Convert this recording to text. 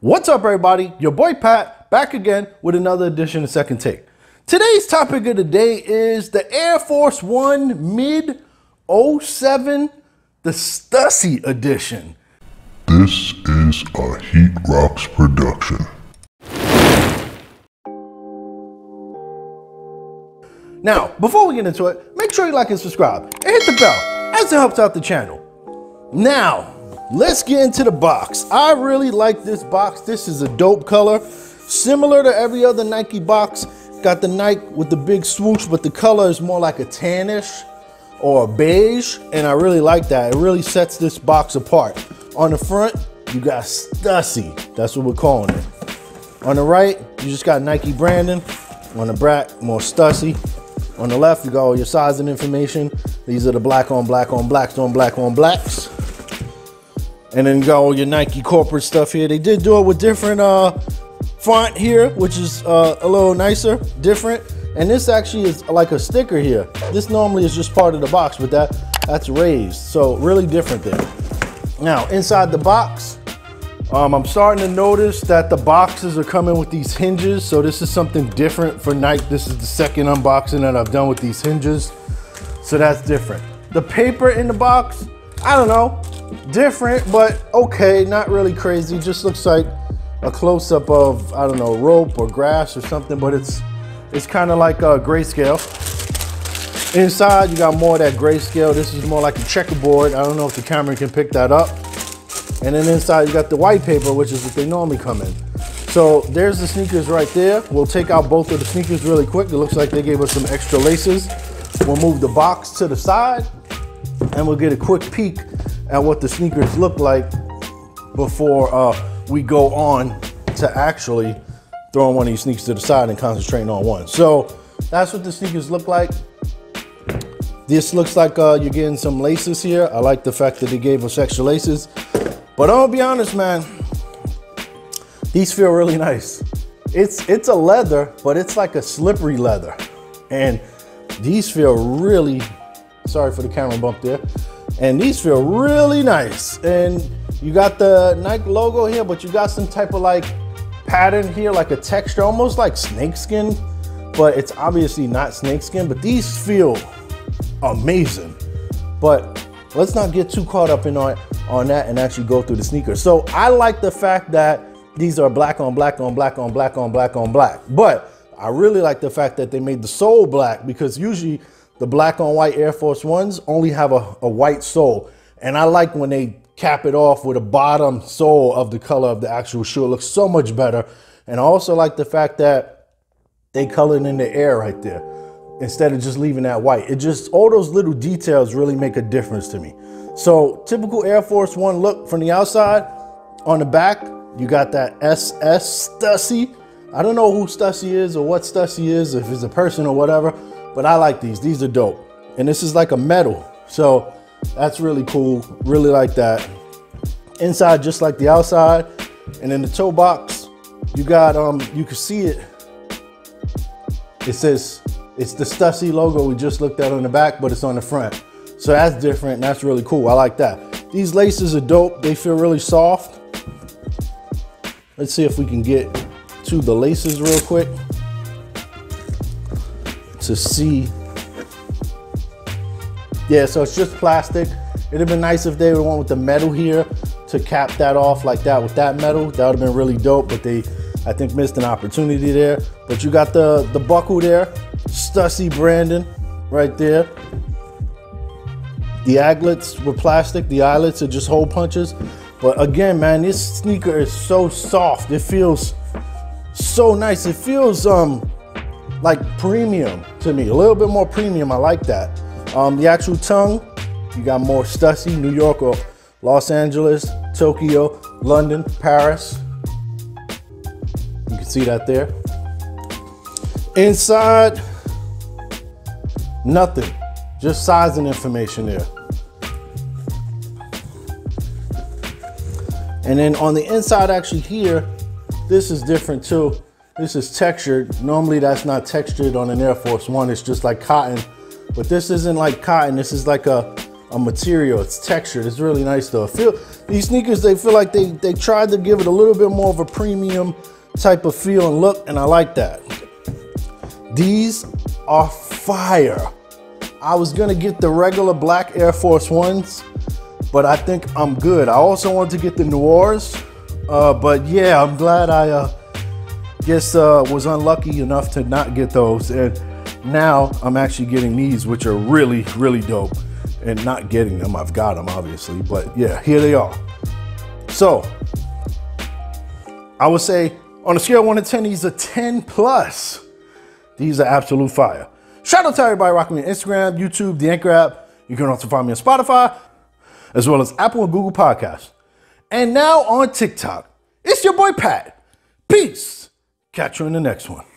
What's up, everybody? Your boy Pat back again with another edition of Second Take. Today's topic of the day is the Air Force One mid 07, the Stussy edition. This is a Heat Rocks production. Now, before we get into it, make sure you like and subscribe and hit the bell as it helps out the channel. Now, let's get into the box. I really like this box. This is a dope color, similar to every other Nike box. Got the Nike with the big swoosh, but the color is more like a tannish or a beige, and I really like that. It really sets this box apart. On the front, you got Stussy. That's what we're calling it. On the right, you just got Nike branding. On the back, more Stussy. On the left, you got all your sizing information. These are the black on black on blacks on black on blacks. And then you got all your Nike corporate stuff here. They did do it with different font here, which is a little nicer, different. And this actually is like a sticker here. This normally is just part of the box, but that's raised. So really different there. Now, inside the box, I'm starting to notice that the boxes are coming with these hinges. So this is something different for Nike. This is the second unboxing that I've done with these hinges. So that's different. The paper in the box, I don't know. Different, but okay, not really crazy. Just looks like a close-up of, I don't know, rope or grass or something, but it's kind of like a grayscale. Inside, you got more of that grayscale. This is more like a checkerboard. I don't know if the camera can pick that up. And then inside, you got the white paper, which is what they normally come in. So there's the sneakers right there. We'll take out both of the sneakers really quick. It looks like they gave us some extra laces. We'll move the box to the side, and we'll get a quick peek at what the sneakers look like before we go on to actually throwing one of these sneakers to the side and concentrating on one. So that's what the sneakers look like. This looks like you're getting some laces here. I like the fact that they gave us extra laces, but I'll be honest, man, these feel really nice. It's a leather, but it's like a slippery leather. And these feel really, sorry for the camera bump there. And these feel really nice. And you got the Nike logo here, but you got some type of like pattern here, like a texture, almost like snakeskin, but it's obviously not snakeskin, but these feel amazing. But let's not get too caught up in on that and actually go through the sneakers. So I like the fact that these are black on black on black on black on black on black, but I really like the fact that they made the sole black, because usually the black on white Air Force Ones only have a white sole. And I like when they cap it off with a bottom sole of the color of the actual shoe. It looks so much better. And I also like the fact that they colored in the air right there instead of just leaving that white. It just, all those little details really make a difference to me. So typical Air Force One look from the outside. On the back, you got that SS Stussy. I don't know who Stussy is or what Stussy is, if it's a person or whatever. But I like these are dope. And this is like a metal, so that's really cool, really like that. Inside, just like the outside. And in the toe box, you got, you can see it. It says, it's the Stussy logo we just looked at on the back, but it's on the front. So that's different, and that's really cool, I like that. These laces are dope, they feel really soft. Let's see if we can get to the laces real quick to see. Yeah, so it's just plastic. It'd have been nice if they would went with the metal here to cap that off like that with that metal. That would have been really dope, but they, I think, missed an opportunity there. But you got the buckle there, Stussy branding right there. The aglets were plastic, the eyelets are just hole punches. But again, man, this sneaker is so soft. It feels so nice. It feels like premium to me, a little bit more premium. I like that. The actual tongue, you got more Stussy, New York or Los Angeles, Tokyo, London, Paris. You can see that there. Inside, nothing, just sizing information there. And then on the inside, actually here, this is different too. This is textured. Normally that's not textured on an Air Force One. It's just like cotton, but this isn't like cotton. This is like a, a material. It's textured. It's really nice though. These sneakers, they feel like they tried to give it a little bit more of a premium type of feel and look, and I like that. These are fire. I was gonna get the regular black Air Force Ones, but I think I'm good. I also wanted to get the Noirs, but yeah, I'm glad I was unlucky enough to not get those, and now I'm actually getting these, which are really, really dope, and not getting them. I've got them, obviously, but yeah, here they are. So, I would say, on a scale of 1 to 10, these are 10 plus. These are absolute fire. Shout out to everybody rocking me on Instagram, YouTube, the Anchor app. You can also find me on Spotify, as well as Apple and Google Podcasts. And now on TikTok, it's your boy Pat. Peace. Catch you in the next one.